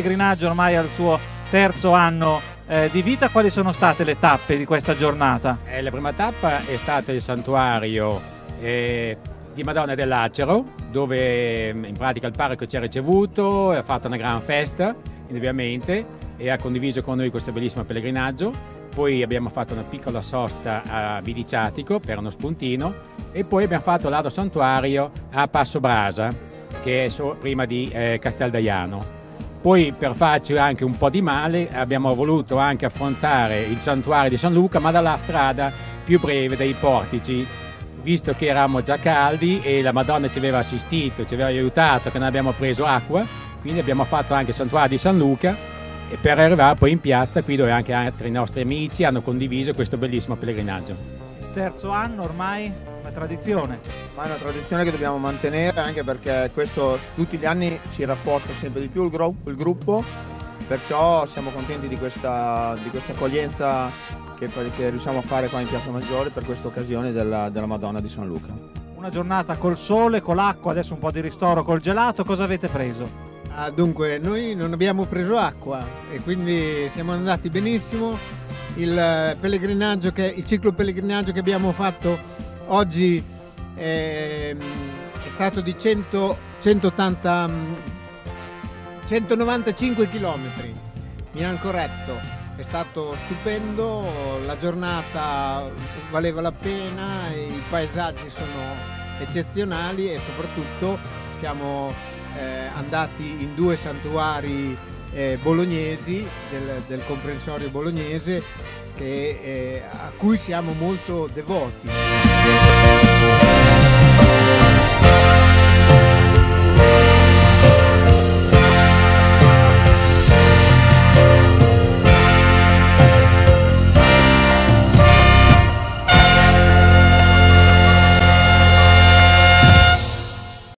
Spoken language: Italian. pellegrinaggio ormai al suo terzo anno di vita. Quali sono state le tappe di questa giornata? La prima tappa è stata il santuario di Madonna dell'Acero, dove in pratica il parroco ci ha ricevuto, ha fatto una gran festa ovviamente e ha condiviso con noi questo bellissimo pellegrinaggio. Poi abbiamo fatto una piccola sosta a Vidiciatico per uno spuntino e poi abbiamo fatto l'ado santuario a Passo Brasa, che è prima di Castel D'Aiano. Poi, per farci anche un po' di male, abbiamo voluto anche affrontare il santuario di San Luca, ma dalla strada più breve dei portici, visto che eravamo già caldi e la Madonna ci aveva assistito, ci aveva aiutato, che non abbiamo preso acqua, quindi abbiamo fatto anche il santuario di San Luca e per arrivare poi in piazza qui, dove anche altri nostri amici hanno condiviso questo bellissimo pellegrinaggio. Terzo anno ormai, una tradizione. Ma è una tradizione che dobbiamo mantenere, anche perché questo tutti gli anni si rafforza sempre di più il gruppo, perciò siamo contenti di questa accoglienza che riusciamo a fare qua in Piazza Maggiore per questa occasione della Madonna di San Luca. Una giornata col sole, con l'acqua, adesso un po' di ristoro col gelato. Cosa avete preso? Ah, dunque, noi non abbiamo preso acqua e quindi siamo andati benissimo. Il ciclo pellegrinaggio che abbiamo fatto oggi è stato di 195 km, mi hanno corretto. È stato stupendo, la giornata valeva la pena, i paesaggi sono eccezionali e soprattutto siamo andati in due santuari bolognesi del comprensorio bolognese a cui siamo molto devoti.